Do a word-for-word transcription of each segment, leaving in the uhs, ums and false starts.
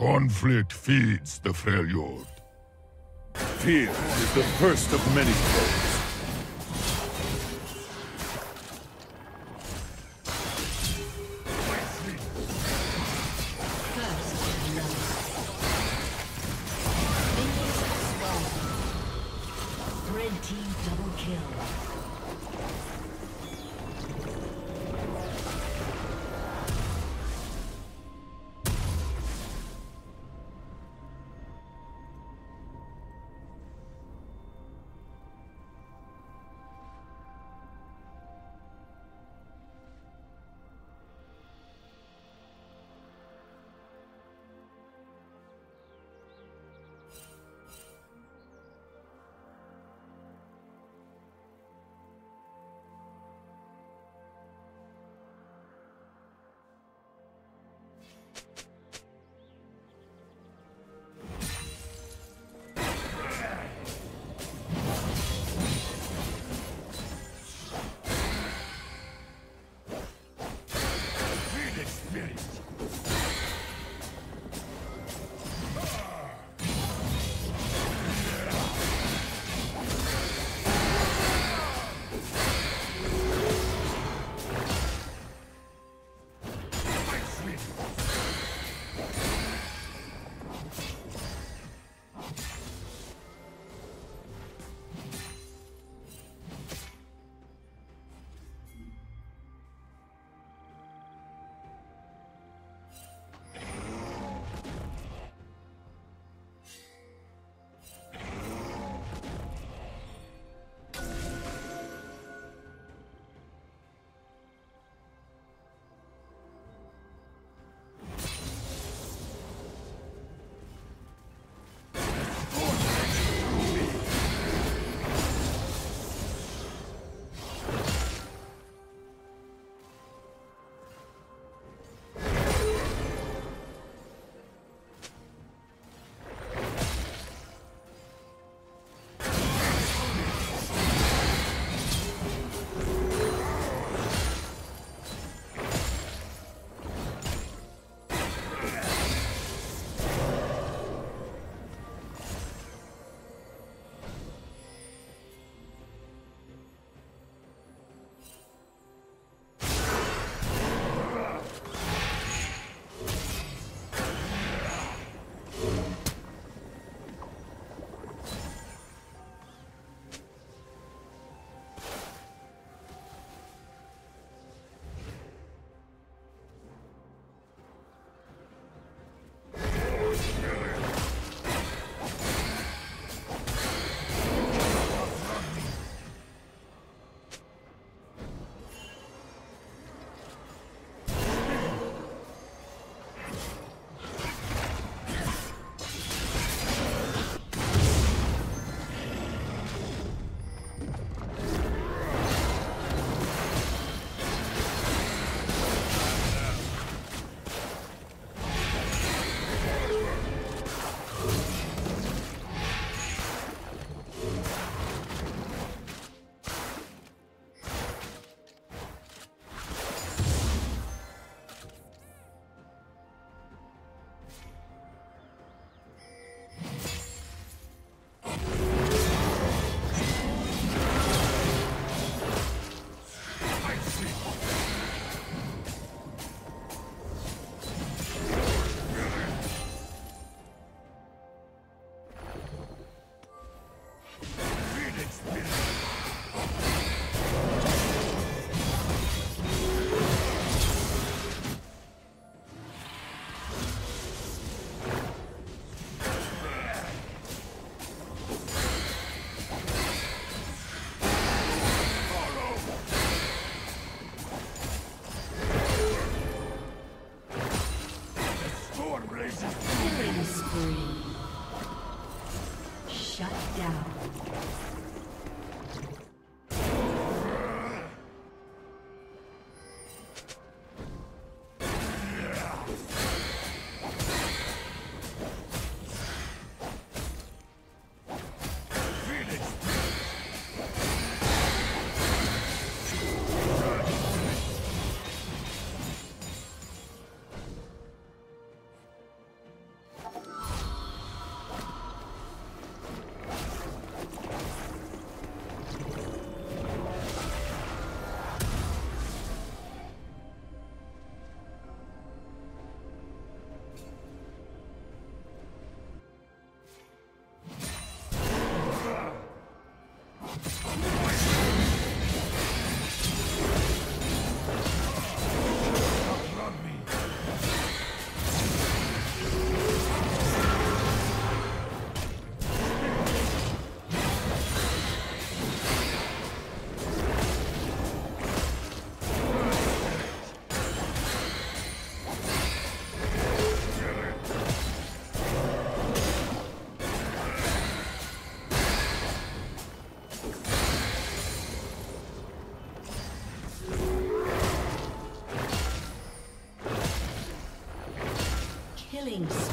Conflict feeds the Freljord. Fear is the first of many foes. Killing spree.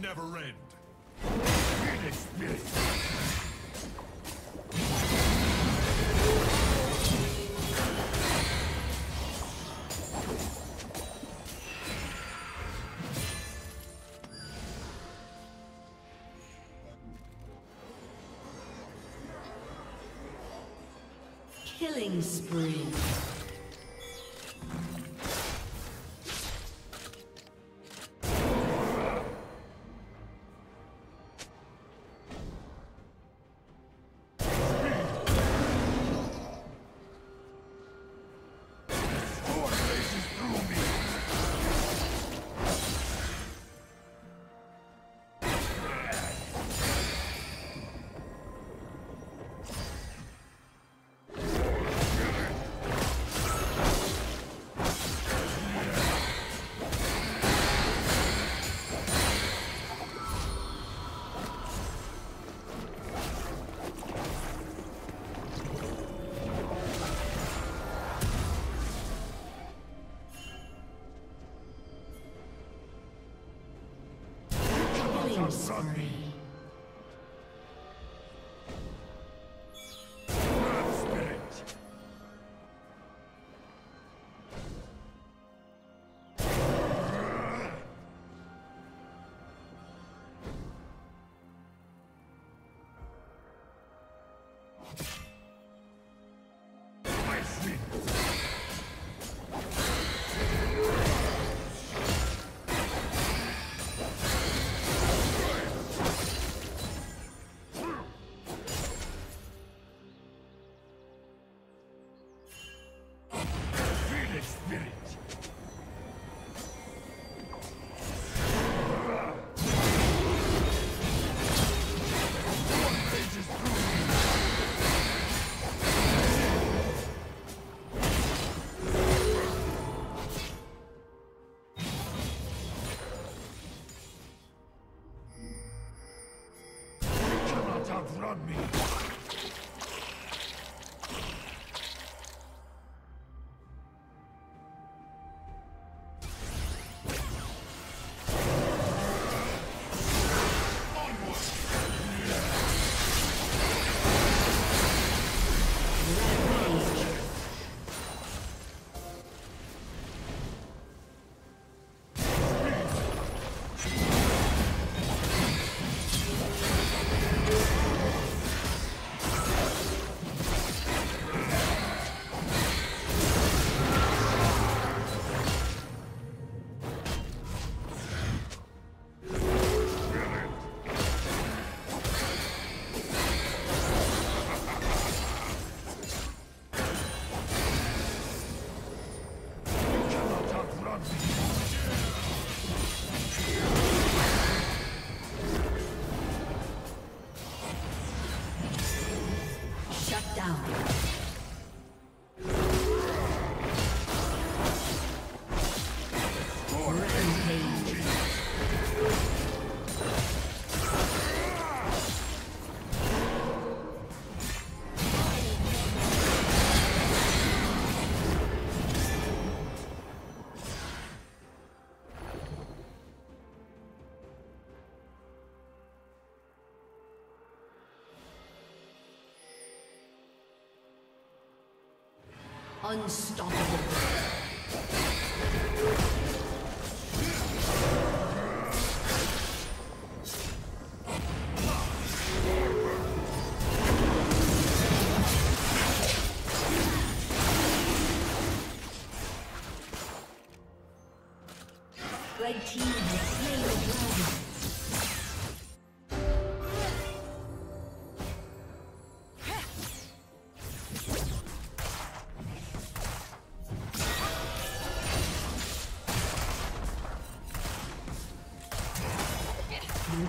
Never end. Phoenix Mist. Killing spree. Sorry. on me. Unstoppable. Your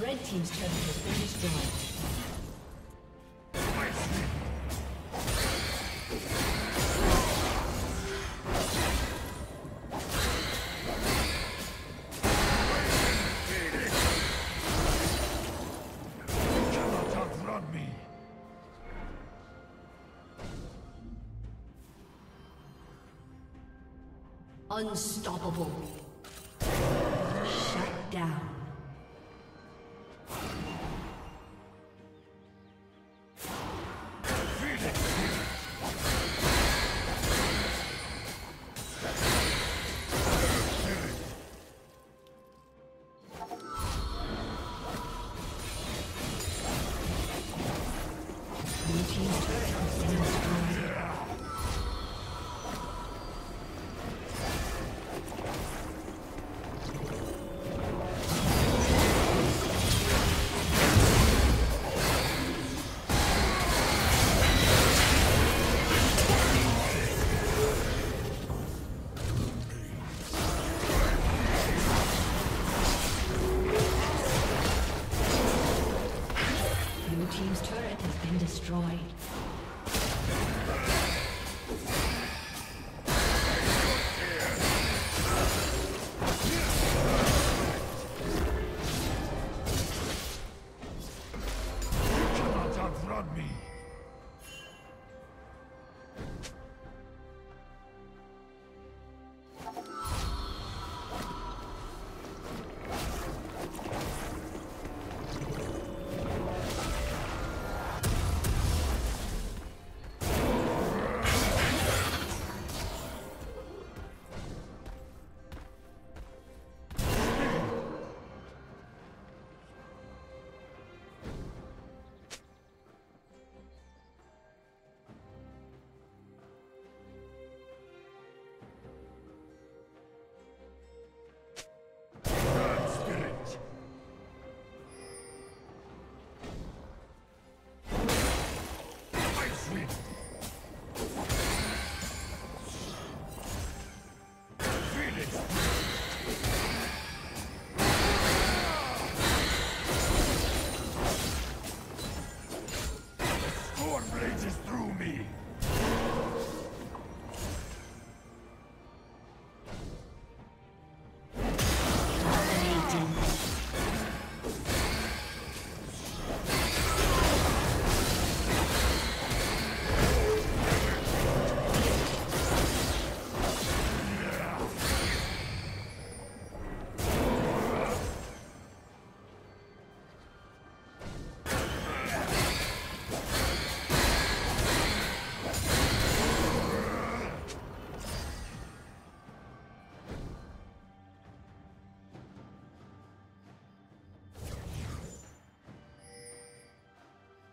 Red team's turret has been destroyed. Unstoppable. Shut down.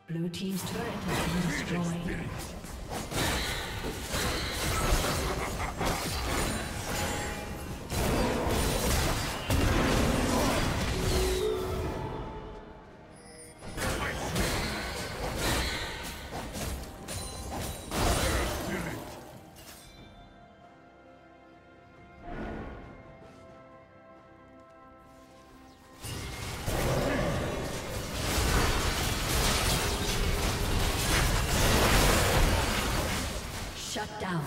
Blue team's turret has been destroyed. Shut down.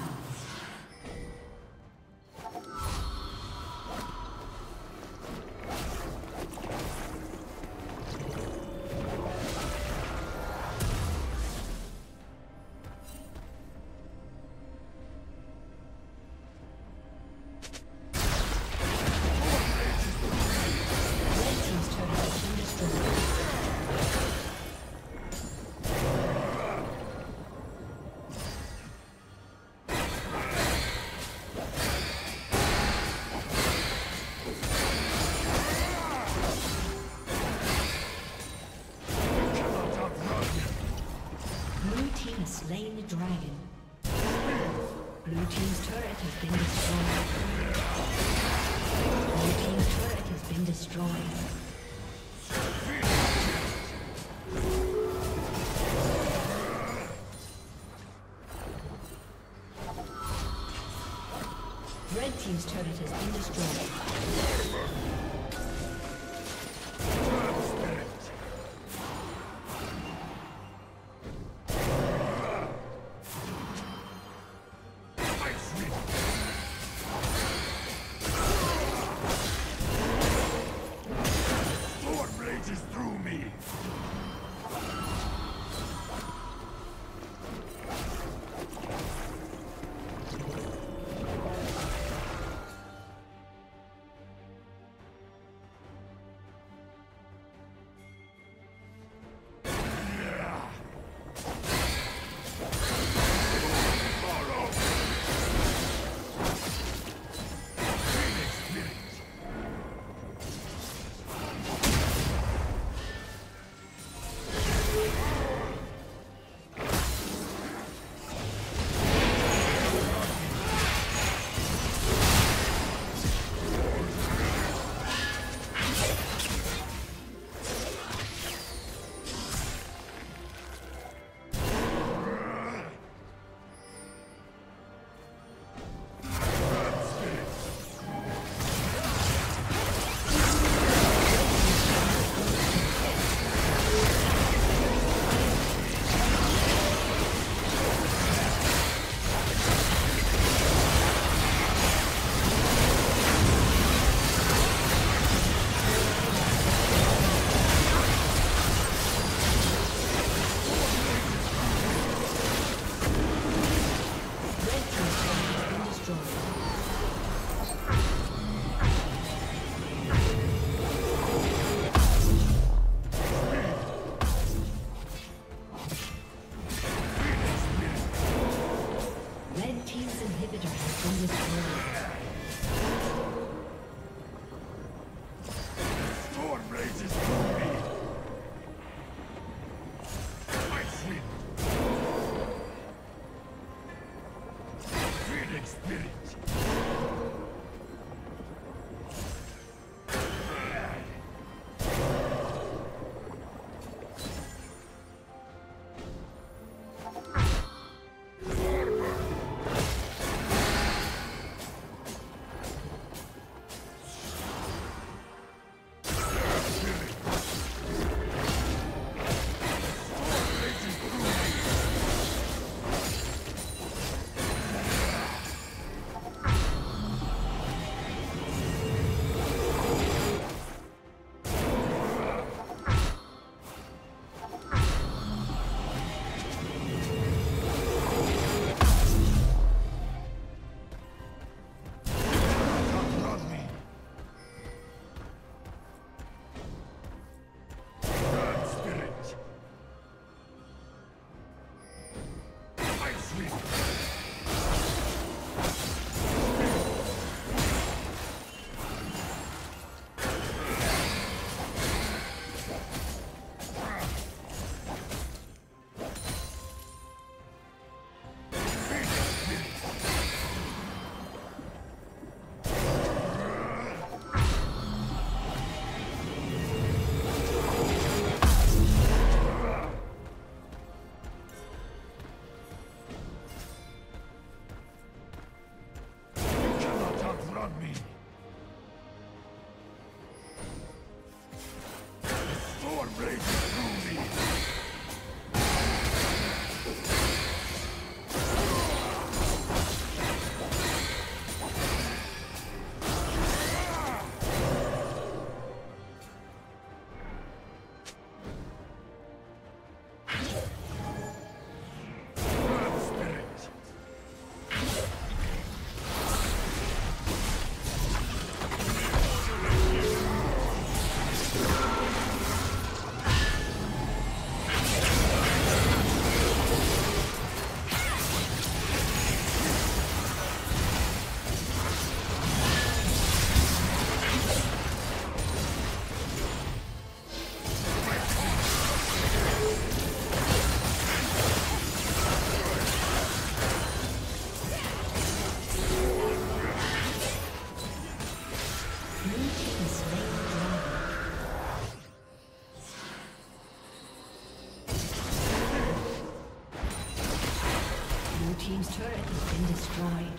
Slain the dragon. Blue team's turret has been destroyed. Blue team's turret has been destroyed. Red team's turret has been destroyed. Team's turret has been destroyed.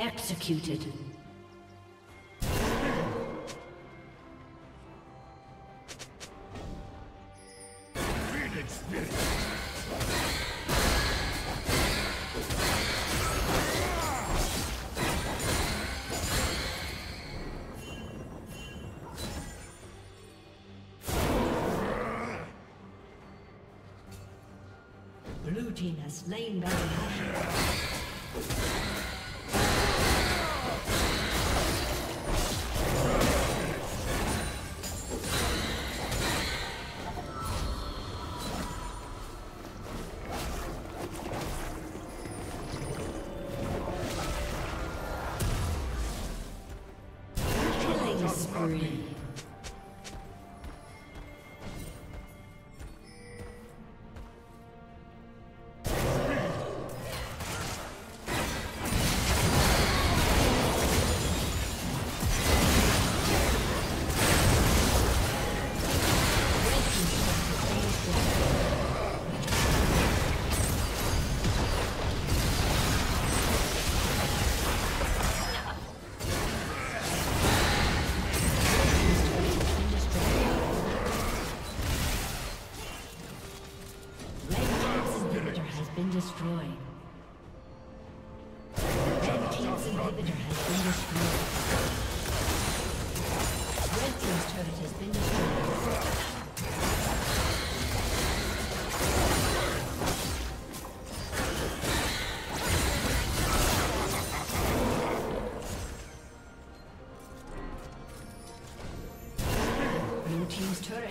Executed. Blue team has slain Baron Nashor. Destroyed. Red team's inhibitor has been destroyed. Red team's turret has been destroyed. Blue team's turret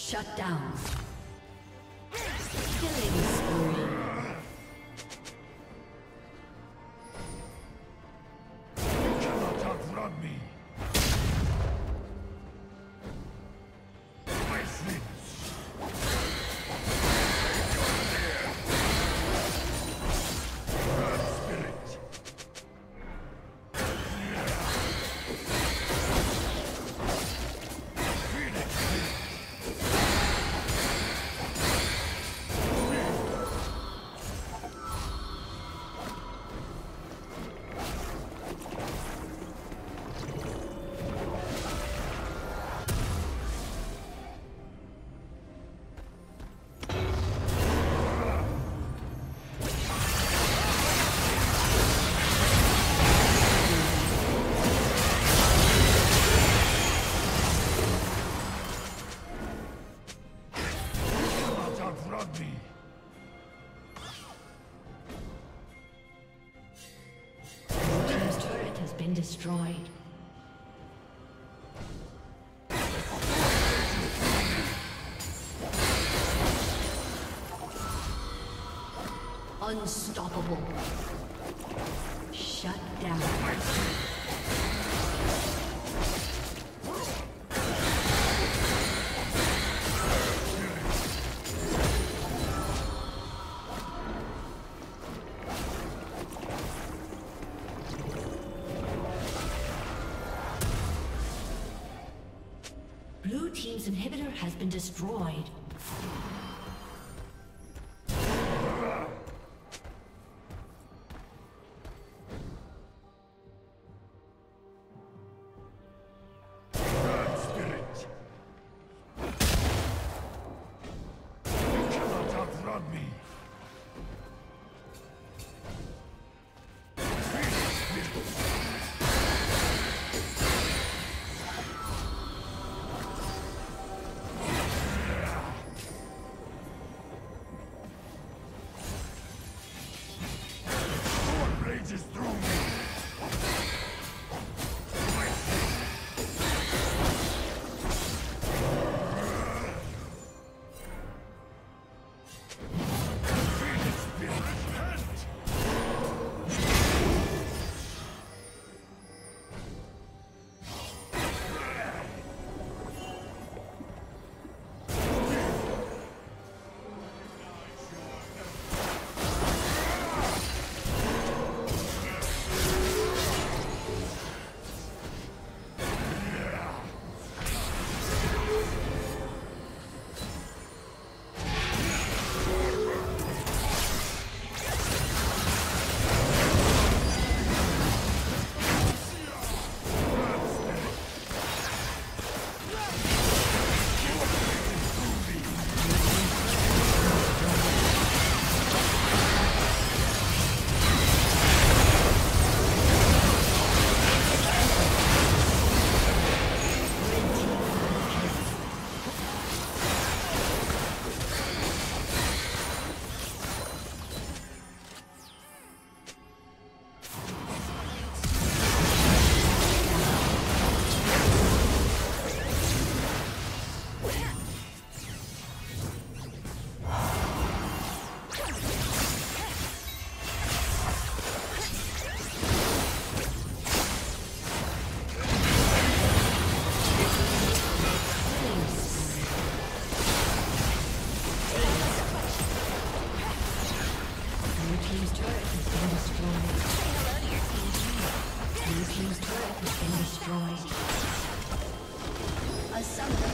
Shut down. Killing spree. You cannot outrun me. My sleep. Blood spirit. Destroyed. Unstoppable. Shut down. Blue team's inhibitor has been destroyed. Blue team's turret has been destroyed. A summoner